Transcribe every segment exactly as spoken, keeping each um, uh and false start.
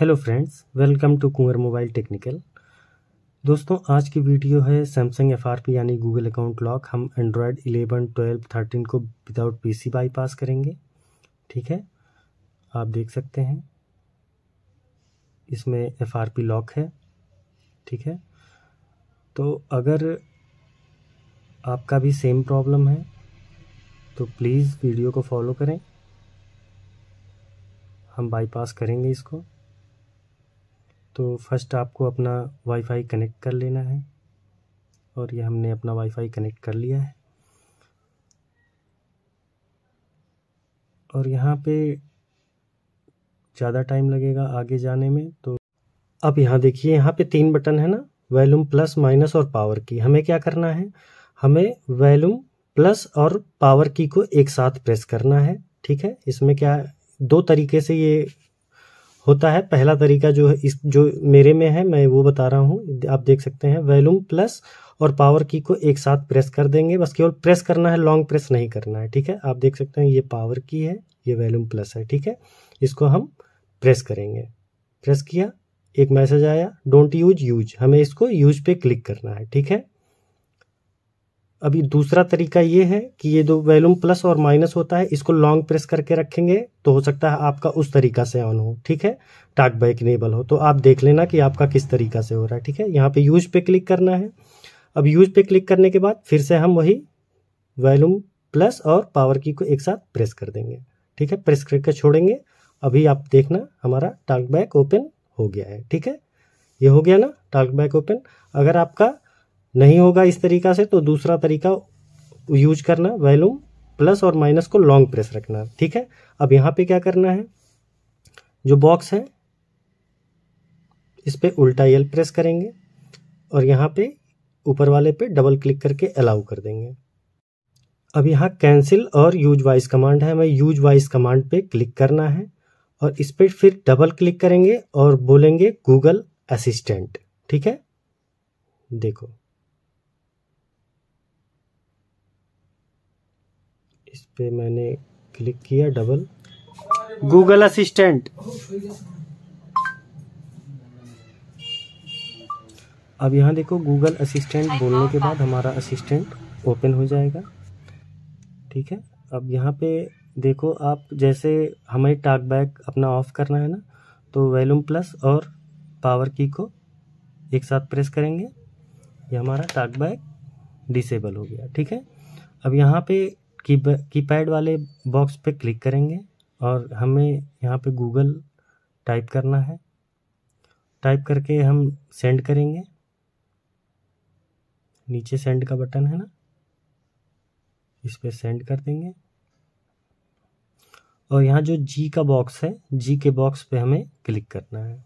Hello friends, welcome to Kunwar mobile technical. दोस्तों, आज की वीडियो है सैमसंग एफ आर पी यानी गूगल अकाउंट लॉक। हम एंड्रॉयड इलेवन, ट्वेल्व, थर्टीन को विदाउट पीसी बाईपास करेंगे। ठीक है, आप देख सकते हैं इसमें एफ आर पी लॉक है। ठीक है, तो अगर आपका भी सेम प्रॉब्लम है तो प्लीज़ वीडियो को फॉलो करें। हम बाईपास करेंगे इसको। तो फर्स्ट आपको अपना वाईफाई कनेक्ट कर लेना है और ये हमने अपना वाईफाई कनेक्ट कर लिया है। और यहाँ पे ज़्यादा टाइम लगेगा आगे जाने में। तो अब यहाँ देखिए, यहाँ पे तीन बटन है ना, वॉल्यूम, प्लस, माइनस और पावर की। हमें क्या करना है, हमें वॉल्यूम, प्लस और पावर की को एक साथ प्रेस करना है। ठीक है, इसमें क्या दो तरीके से ये होता है। पहला तरीका जो है इस जो मेरे में है मैं वो बता रहा हूँ। आप देख सकते हैं वॉल्यूम, प्लस और पावर की को एक साथ प्रेस कर देंगे। बस केवल प्रेस करना है, लॉन्ग प्रेस नहीं करना है। ठीक है, आप देख सकते हैं ये पावर की है, ये वॉल्यूम प्लस है। ठीक है, इसको हम प्रेस करेंगे। प्रेस किया, एक मैसेज आया, डोंट यूज यूज। हमें इसको यूज पे क्लिक करना है। ठीक है, अभी दूसरा तरीका ये है कि ये जो वॉल्यूम प्लस और माइनस होता है इसको लॉन्ग प्रेस करके रखेंगे तो हो सकता है आपका उस तरीका से ऑन हो। ठीक है, टॉक बैक इनेबल हो। तो आप देख लेना कि आपका किस तरीका से हो रहा है। ठीक है, यहाँ पे यूज पे क्लिक करना है। अब यूज पे क्लिक करने के बाद फिर से हम वही वॉल्यूम, प्लस और पावर की को एक साथ प्रेस कर देंगे। ठीक है, प्रेस करके छोड़ेंगे। अभी आप देखना हमारा टॉक बैक ओपन हो गया है। ठीक है, ये हो गया ना टॉक बैक ओपन। अगर आपका नहीं होगा इस तरीका से तो दूसरा तरीका यूज करना, वॉल्यूम प्लस और माइनस को लॉन्ग प्रेस रखना। ठीक है, अब यहाँ पे क्या करना है, जो बॉक्स है इस पर उल्टा एल प्रेस करेंगे और यहाँ पे ऊपर वाले पे डबल क्लिक करके अलाउ कर देंगे। अब यहाँ कैंसिल और यूज वॉइस कमांड है, हमें यूज वॉइस कमांड पे क्लिक करना है और इस पर फिर डबल क्लिक करेंगे और बोलेंगे गूगल असिस्टेंट। ठीक है, देखो इस पे मैंने क्लिक किया, डबल गूगल असिस्टेंट। अब यहाँ देखो गूगल असिस्टेंट बोलने के बाद हमारा असिस्टेंट ओपन हो जाएगा। ठीक है, अब यहाँ पे देखो आप, जैसे हमें टॉक बैक अपना ऑफ करना है ना, तो वॉल्यूम प्लस और पावर की को एक साथ प्रेस करेंगे। ये हमारा टॉक बैक डिसेबल हो गया। ठीक है, अब यहाँ पे की कीपैड वाले बॉक्स पे क्लिक करेंगे और हमें यहाँ पे गूगल टाइप करना है। टाइप करके हम सेंड करेंगे, नीचे सेंड का बटन है ना, इस पे सेंड कर देंगे। और यहाँ जो जी का बॉक्स है, जी के बॉक्स पे हमें क्लिक करना है।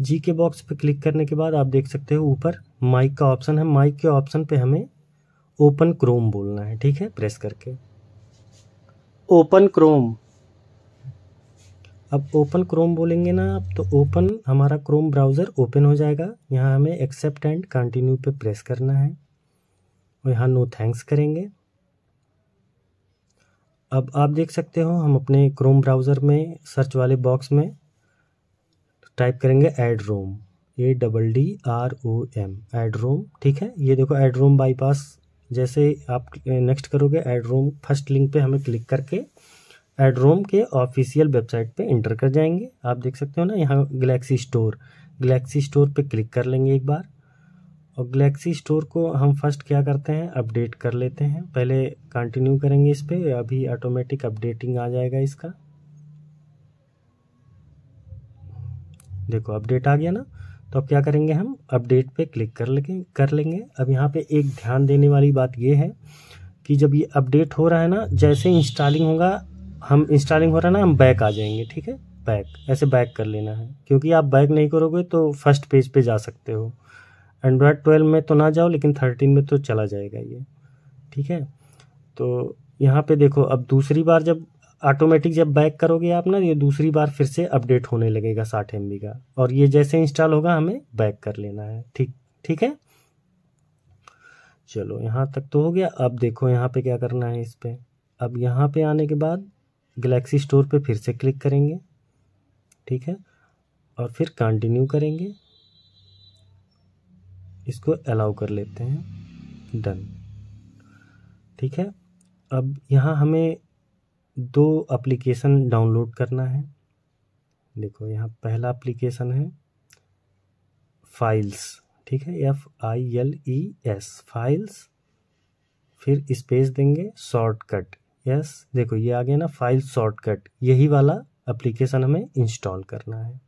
जी के बॉक्स पे क्लिक करने के बाद आप देख सकते हो ऊपर माइक का ऑप्शन है। माइक के ऑप्शन पे हमें ओपन क्रोम बोलना है। ठीक है, प्रेस करके ओपन क्रोम। अब ओपन क्रोम बोलेंगे ना आप, तो ओपन हमारा क्रोम ब्राउज़र ओपन हो जाएगा। यहाँ हमें एक्सेप्ट एंड कंटिन्यू पे प्रेस करना है और यहाँ नो थैंक्स करेंगे। अब आप देख सकते हो हम अपने क्रोम ब्राउज़र में सर्च वाले बॉक्स में टाइप करेंगे Addrom, A double D R O M, Addrom. ठीक है, ये देखो एड्रोम बाईपास। जैसे आप नेक्स्ट करोगे एड्रोम, फर्स्ट लिंक पे हमें क्लिक करके एड्रोम के ऑफिशियल वेबसाइट पे इंटर कर जाएंगे। आप देख सकते हो ना यहाँ गैलेक्सी स्टोर, गैलेक्सी स्टोर पे क्लिक कर लेंगे एक बार। और गैलेक्सी स्टोर को हम फर्स्ट क्या करते हैं, अपडेट कर लेते हैं। पहले कंटिन्यू करेंगे इस पर, अभी ऑटोमेटिक अपडेटिंग आ जाएगा इसका। देखो अपडेट आ गया ना, तो अब क्या करेंगे, हम अपडेट पे क्लिक कर लेंगे कर लेंगे अब यहाँ पे एक ध्यान देने वाली बात ये है कि जब ये अपडेट हो रहा है ना, जैसे इंस्टॉलिंग होगा, हम इंस्टॉलिंग हो रहा है ना, हम बैक आ जाएंगे। ठीक है, बैक ऐसे बैक कर लेना है, क्योंकि आप बैक नहीं करोगे तो फर्स्ट पेज पे जा सकते हो। एंड्रॉयड ट्वेल्व में तो ना जाओ, लेकिन थर्टीन में तो चला जाएगा ये। ठीक है, तो यहाँ पर देखो अब दूसरी बार जब ऑटोमेटिक जब बैक करोगे आप ना, ये दूसरी बार फिर से अपडेट होने लगेगा साठ एम बी का। और ये जैसे इंस्टॉल होगा हमें बैक कर लेना है। ठीक ठीक है, चलो यहाँ तक तो हो गया। अब देखो यहाँ पे क्या करना है इस पर। अब यहाँ पे आने के बाद गैलेक्सी स्टोर पे फिर से क्लिक करेंगे ठीक है, और फिर कंटिन्यू करेंगे, इसको अलाउ कर लेते हैं, डन। ठीक है, अब यहाँ हमें दो एप्लीकेशन डाउनलोड करना है। देखो यहाँ पहला एप्लीकेशन है फाइल्स, ठीक है, F I L E S files, फिर स्पेस देंगे शॉर्टकट, यस, देखो ये आ गया ना फाइल शॉर्टकट, यही वाला एप्लीकेशन हमें इंस्टॉल करना है।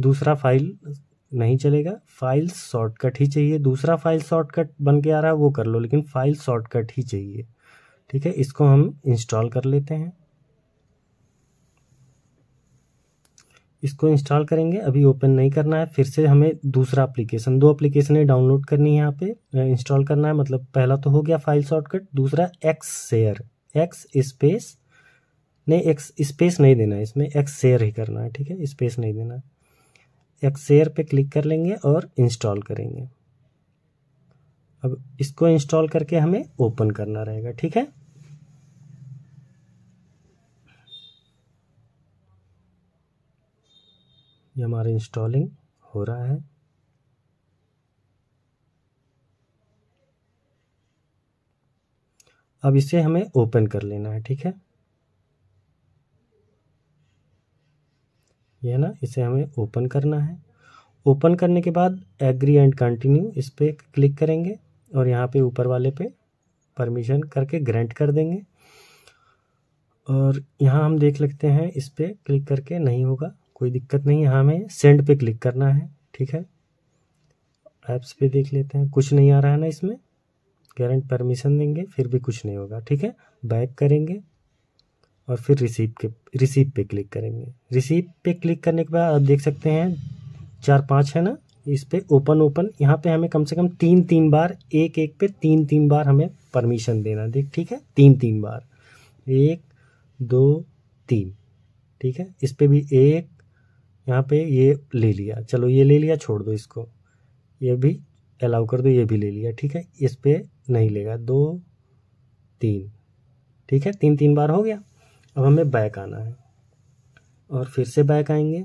दूसरा फाइल नहीं चलेगा, फाइल शॉर्टकट ही चाहिए, दूसरा फाइल शॉर्टकट बन के आ रहा है वो कर लो, लेकिन फाइल शॉर्टकट ही चाहिए। ठीक है, इसको हम इंस्टॉल कर लेते हैं, इसको इंस्टॉल करेंगे, अभी ओपन नहीं करना है। फिर से हमें दूसरा एप्लीकेशन, दो एप्लीकेशन डाउनलोड करनी है, यहाँ पे इंस्टॉल करना है, मतलब पहला तो हो गया फाइल शॉर्टकट, दूसरा एक्स शेयर, एक्स स्पेस नहीं, एक्स स्पेस नहीं देना है इसमें, एक्स शेयर ही करना है, ठीक है, स्पेस नहीं देना है। एक्स शेयर पे क्लिक कर लेंगे और इंस्टॉल करेंगे। अब इसको इंस्टॉल करके हमें ओपन करना रहेगा। ठीक है, ये हमारा इंस्टॉलिंग हो रहा है। अब इसे हमें ओपन कर लेना है। ठीक है, ये ना, इसे हमें ओपन करना है। ओपन करने के बाद एग्री एंड कंटिन्यू, इस पर क्लिक करेंगे और यहाँ पे ऊपर वाले पे परमिशन करके ग्रांट कर देंगे। और यहाँ हम देख लेते हैं, इस पर क्लिक करके नहीं होगा कोई दिक्कत नहीं, यहाँ हमें सेंड पे क्लिक करना है। ठीक है, ऐप्स पे देख लेते हैं, कुछ नहीं आ रहा है ना इसमें, गारंट परमिशन देंगे फिर भी कुछ नहीं होगा। ठीक है, बैक करेंगे और फिर रिसीव के रिसीव पे क्लिक करेंगे। रिसीव पे क्लिक करने के बाद आप देख सकते हैं चार पाँच है ना, इस पे ओपन ओपन, यहाँ पे हमें कम से कम तीन तीन बार, एक एक पे तीन तीन बार हमें परमिशन देना देख। ठीक है, तीन तीन बार, एक दो तीन, ठीक है, इस पे भी एक, यहाँ पे ये ले लिया, चलो ये ले लिया, छोड़ दो इसको, ये भी अलाउ कर दो, ये भी ले लिया। ठीक है, इस पे नहीं लेगा, दो तीन, ठीक है, तीन तीन बार हो गया। अब हमें बैक आना है और फिर से बैक आएंगे।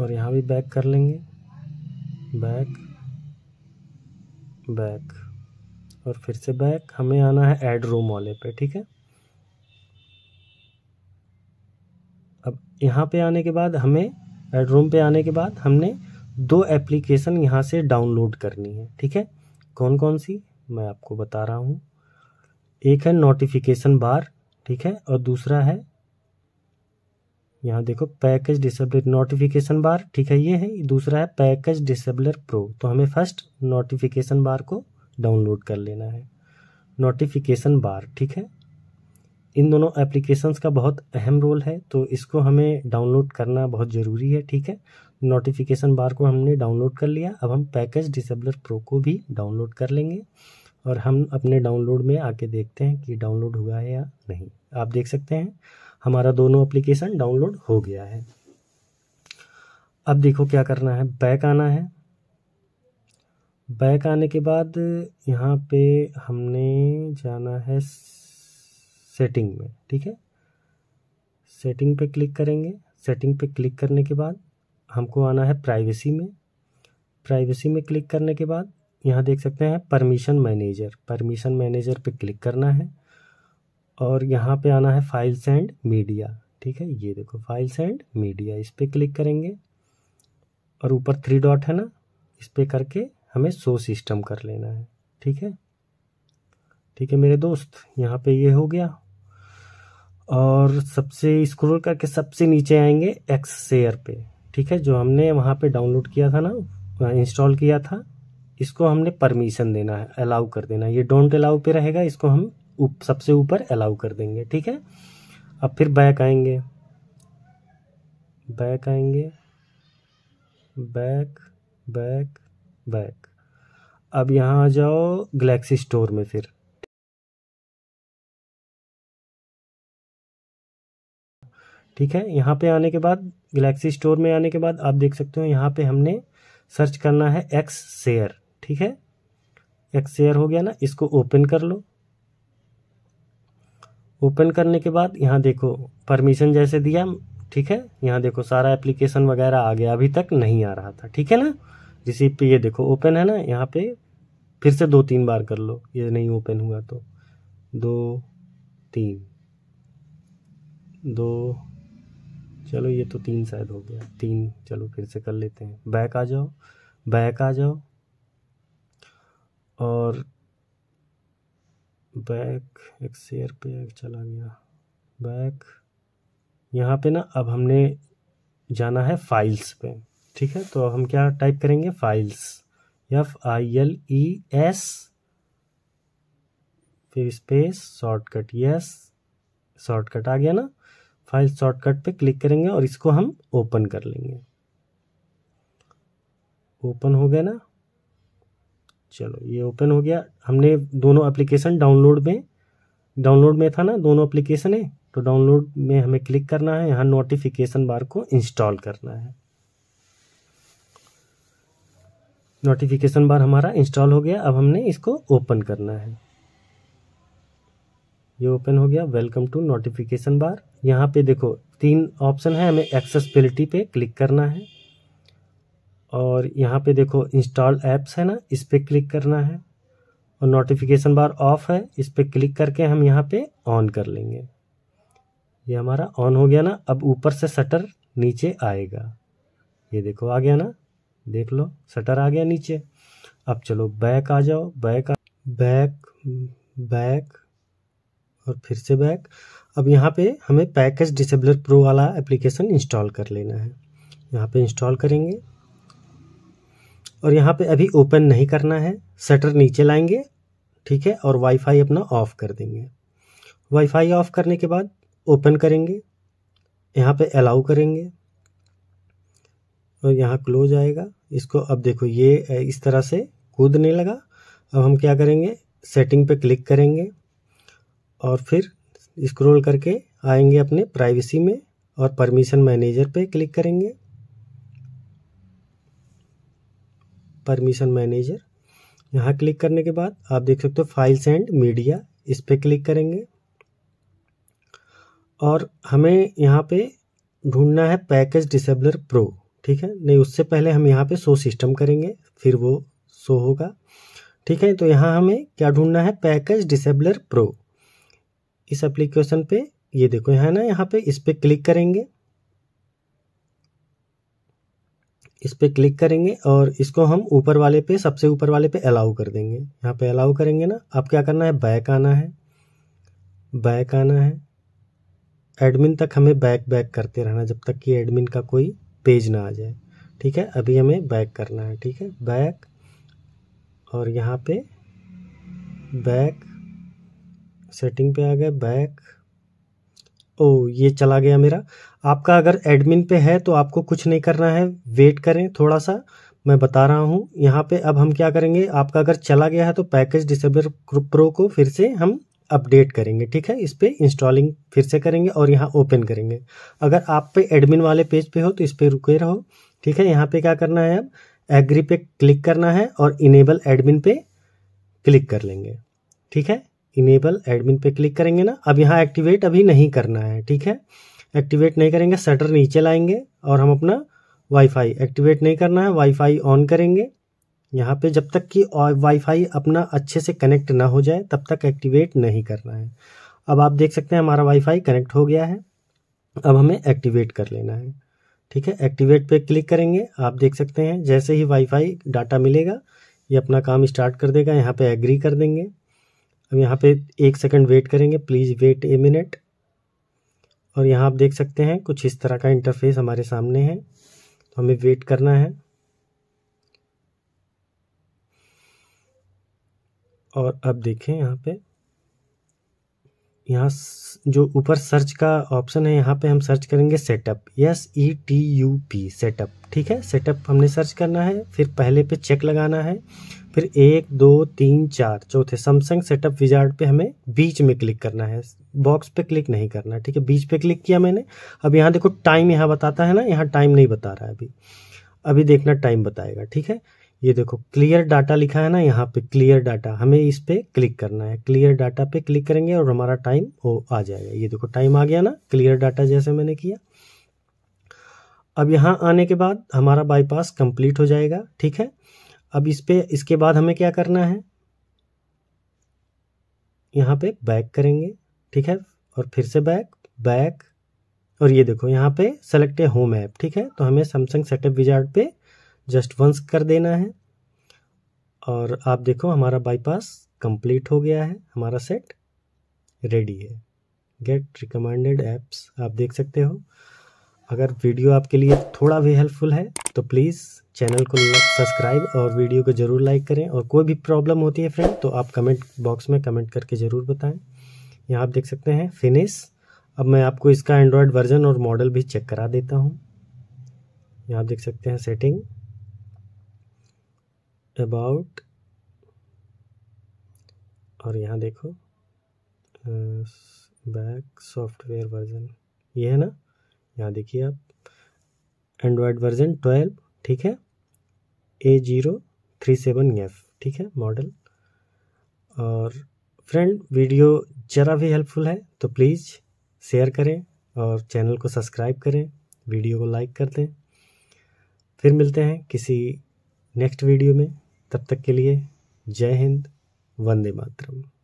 और यहाँ भी बैक कर लेंगे, बैक बैक और फिर से बैक। हमें आना है एड्रोम वाले पे। ठीक है, अब यहाँ पे आने के बाद हमें एड्रोम पे आने के बाद हमने दो एप्लीकेशन यहाँ से डाउनलोड करनी है। ठीक है, कौन कौन सी मैं आपको बता रहा हूँ। एक है नोटिफिकेशन बार, ठीक है, और दूसरा है यहाँ देखो पैकेज डिसेबलर नोटिफिकेशन बार, ठीक है, ये है, दूसरा है पैकेज डिसेबलर प्रो। तो हमें फर्स्ट नोटिफिकेशन बार को डाउनलोड कर लेना है, नोटिफिकेशन बार। ठीक है, इन दोनों एप्लीकेशंस का बहुत अहम रोल है, तो इसको हमें डाउनलोड करना बहुत ज़रूरी है। ठीक है, नोटिफिकेशन बार को हमने डाउनलोड कर लिया, अब हम पैकेज डिसेबलर प्रो को भी डाउनलोड कर लेंगे और हम अपने डाउनलोड में आके देखते हैं कि डाउनलोड हुआ है या नहीं। आप देख सकते हैं हमारा दोनों एप्लीकेशन डाउनलोड हो गया है। अब देखो क्या करना है, बैक आना है। बैक आने के बाद यहाँ पे हमने जाना है सेटिंग में। ठीक है, सेटिंग पे क्लिक करेंगे। सेटिंग पे क्लिक करने के बाद हमको आना है प्राइवेसी में। प्राइवेसी में क्लिक करने के बाद यहाँ देख सकते हैं परमिशन मैनेजर, परमिशन मैनेजर पे क्लिक करना है और यहाँ पे आना है फाइल्स एंड मीडिया। ठीक है, ये देखो फाइल्स एंड मीडिया, इस पर क्लिक करेंगे और ऊपर थ्री डॉट है ना, इस पर करके हमें शो सिस्टम कर लेना है। ठीक है, ठीक है मेरे दोस्त, यहाँ पे ये हो गया। और सबसे स्क्रॉल करके सबसे नीचे आएंगे एक्स शेयर पे। ठीक है, जो हमने वहाँ पे डाउनलोड किया था ना, इंस्टॉल किया था, इसको हमने परमिशन देना है, अलाउ कर देना है। ये डोंट अलाउ पे रहेगा, इसको हम उप, सबसे ऊपर अलाउ कर देंगे। ठीक है, अब फिर बैक आएंगे, बैक आएंगे, बैक बैक बैक। अब यहाँ आ जाओ गैलेक्सी स्टोर में फिर। ठीक है, यहाँ पे आने के बाद गैलेक्सी स्टोर में आने के बाद आप देख सकते हो यहाँ पे हमने सर्च करना है एक्स शेयर। ठीक है, एक्स शेयर हो गया ना, इसको ओपन कर लो ओपन करने के बाद यहाँ देखो परमिशन जैसे दिया, ठीक है। यहाँ देखो सारा एप्लीकेशन वगैरह आ गया, अभी तक नहीं आ रहा था, ठीक है ना। रिसीव पे ये देखो ओपन है ना, यहाँ पे फिर से दो तीन बार कर लो, ये नहीं ओपन हुआ तो दो तीन दो, चलो ये तो तीन शायद हो गया, तीन, चलो फिर से कर लेते हैं। बैक आ जाओ, बैक आ जाओ और बैक, एक्सशेयर पे चला गया, बैक। यहाँ पे ना अब हमने जाना है फाइल्स पे, ठीक है। तो हम क्या टाइप करेंगे, files, F I L E S फिर स्पेस शॉर्टकट, यस शॉर्टकट आ गया ना। फाइल शॉर्टकट पे क्लिक करेंगे और इसको हम ओपन कर लेंगे, ओपन हो गया ना। चलो ये ओपन हो गया, हमने दोनों एप्लीकेशन डाउनलोड में, डाउनलोड में था ना दोनों एप्लीकेशन है, तो डाउनलोड में हमें क्लिक करना है, यहाँ नोटिफिकेशन बार को इंस्टॉल करना है। नोटिफिकेशन बार हमारा इंस्टॉल हो गया, अब हमने इसको ओपन करना है। ये ओपन हो गया, वेलकम टू नोटिफिकेशन बार। यहाँ पे देखो तीन ऑप्शन है, हमें एक्सेसिबिलिटी पे क्लिक करना है और यहाँ पे देखो इंस्टॉल एप्स है ना, इस पर क्लिक करना है और नोटिफिकेशन बार ऑफ है, इस पर क्लिक करके हम यहाँ पे ऑन कर लेंगे। ये हमारा ऑन हो गया ना, अब ऊपर से शटर नीचे आएगा, ये देखो आ गया ना, देख लो शटर आ गया नीचे। अब चलो बैक आ जाओ, बैक आ, बैक बैक और फिर से बैक। अब यहाँ पे हमें पैकेज डिसेबलर प्रो वाला एप्लीकेशन इंस्टॉल कर लेना है, यहाँ पे इंस्टॉल करेंगे और यहाँ पे अभी ओपन नहीं करना है, शटर नीचे लाएंगे, ठीक है, और वाईफाई अपना ऑफ़ कर देंगे। वाईफाई ऑफ़ करने के बाद ओपन करेंगे, यहाँ पे अलाउ करेंगे और यहाँ क्लोज आएगा इसको। अब देखो ये इस तरह से कूदने लगा, अब हम क्या करेंगे, सेटिंग पे क्लिक करेंगे और फिर स्क्रॉल करके आएंगे अपने प्राइवेसी में और परमिशन मैनेजर पे क्लिक करेंगे, परमिशन मैनेजर। यहाँ क्लिक करने के बाद आप देख सकते हो फाइल्स एंड मीडिया, इस पर क्लिक करेंगे और हमें यहाँ पे ढूंढना है पैकेज डिसेबलर प्रो, ठीक है। नहीं, उससे पहले हम यहाँ पे शो सिस्टम करेंगे, फिर वो शो होगा, ठीक है। तो यहाँ हमें क्या ढूंढना है, पैकेज डिसेबलर प्रो, इस एप्लीकेशन पे ये देखो है ना, यहाँ पे इस पर क्लिक करेंगे, इस पर क्लिक करेंगे और इसको हम ऊपर वाले पे, सबसे ऊपर वाले पे अलाउ कर देंगे। यहाँ पे अलाउ करेंगे ना, अब क्या करना है, बैक आना है, बैक आना है, एडमिन तक हमें बैक बैक करते रहना जब तक कि एडमिन का कोई पेज ना आ जाए, ठीक है। अभी हमें बैक करना है, ठीक है, बैक और यहाँ पे बैक, सेटिंग पे आ गए, बैक। ओ ये चला गया मेरा, आपका अगर एडमिन पे है तो आपको कुछ नहीं करना है, वेट करें थोड़ा सा, मैं बता रहा हूँ। यहाँ पे अब हम क्या करेंगे, आपका अगर चला गया है तो पैकेज डिसेबलर प्रो को फिर से हम अपडेट करेंगे, ठीक है। इस पर इंस्टॉलिंग फिर से करेंगे और यहाँ ओपन करेंगे। अगर आप पे एडमिन वाले पेज पे हो तो इस पर रुके रहो, ठीक है। यहाँ पे क्या करना है, अब एग्री पे क्लिक करना है और इनेबल एडमिन पे क्लिक कर लेंगे, ठीक है। इनेबल एडमिन पे क्लिक करेंगे ना, अब यहाँ एक्टिवेट अभी नहीं करना है, ठीक है, एक्टिवेट नहीं करेंगे। शटर नीचे लाएंगे और हम अपना वाईफाई एक्टिवेट नहीं करना है, वाईफाई ऑन करेंगे। यहाँ पे जब तक कि वाईफाई अपना अच्छे से कनेक्ट ना हो जाए तब तक एक्टिवेट नहीं करना है। अब आप देख सकते हैं हमारा वाईफाई कनेक्ट हो गया है, अब हमें एक्टिवेट कर लेना है, ठीक है। एक्टिवेट पे क्लिक करेंगे, आप देख सकते हैं जैसे ही वाईफाई डाटा मिलेगा ये अपना काम स्टार्ट कर देगा। यहाँ पे एग्री कर देंगे, अब यहाँ पे एक सेकंड वेट करेंगे, प्लीज़ वेट ए मिनट। और यहाँ आप देख सकते हैं कुछ इस तरह का इंटरफेस हमारे सामने है, तो हमें वेट करना है और अब देखें यहाँ पे, यहाँ जो ऊपर सर्च का ऑप्शन है यहाँ पे हम सर्च करेंगे setup, S E T U P setup, ठीक है। सेटअप हमने सर्च करना है, फिर पहले पे चेक लगाना है, फिर एक दो तीन चार चौथे सैमसंग सेटअप विजार्ड पे हमें बीच में क्लिक करना है, बॉक्स पे क्लिक नहीं करना है, ठीक है। बीच पे क्लिक किया मैंने, अब यहाँ देखो टाइम यहाँ बताता है ना, यहाँ टाइम नहीं बता रहा है अभी, अभी देखना टाइम बताएगा, ठीक है। ये देखो क्लियर डाटा लिखा है ना, यहाँ पे क्लियर डाटा, हमें इस पे क्लिक करना है। क्लियर डाटा पे क्लिक करेंगे और हमारा टाइम वो आ जाएगा। ये देखो टाइम आ गया ना क्लियर डाटा जैसे मैंने किया। अब यहाँ आने के बाद हमारा बाईपास कंप्लीट हो जाएगा, ठीक है। अब इस पे इसके बाद हमें क्या करना है, यहाँ पे बैक करेंगे, ठीक है, और फिर से बैक बैक और ये देखो यहाँ पे सेलेक्ट ए होम ऐप, ठीक है। तो हमें सैमसंग सेटअप विजार्ड पे जस्ट वंस कर देना है और आप देखो हमारा बाईपास कंप्लीट हो गया है, हमारा सेट रेडी है। गेट रिकमेंडेड ऐप्स आप देख सकते हो। अगर वीडियो आपके लिए थोड़ा भी हेल्पफुल है तो प्लीज़ चैनल को सब्सक्राइब और वीडियो को ज़रूर लाइक करें। और कोई भी प्रॉब्लम होती है फ्रेंड तो आप कमेंट बॉक्स में कमेंट करके ज़रूर बताएं। यहाँ आप देख सकते हैं फिनिश। अब मैं आपको इसका एंड्रॉयड वर्जन और मॉडल भी चेक करा देता हूँ। यहाँ आप देख सकते हैं सेटिंग, अबाउट, और यहाँ देखो बैक, सॉफ्टवेयर वर्जन, ये है ना, यहाँ देखिए आप एंड्रॉयड वर्जन ट्वेल्व, ठीक है, A zero three seven F, ठीक है मॉडल। और फ्रेंड वीडियो ज़रा भी हेल्पफुल है तो प्लीज़ शेयर करें और चैनल को सब्सक्राइब करें, वीडियो को लाइक कर दें। फिर मिलते हैं किसी नेक्स्ट वीडियो में, तब तक के लिए जय हिंद, वंदे मातरम।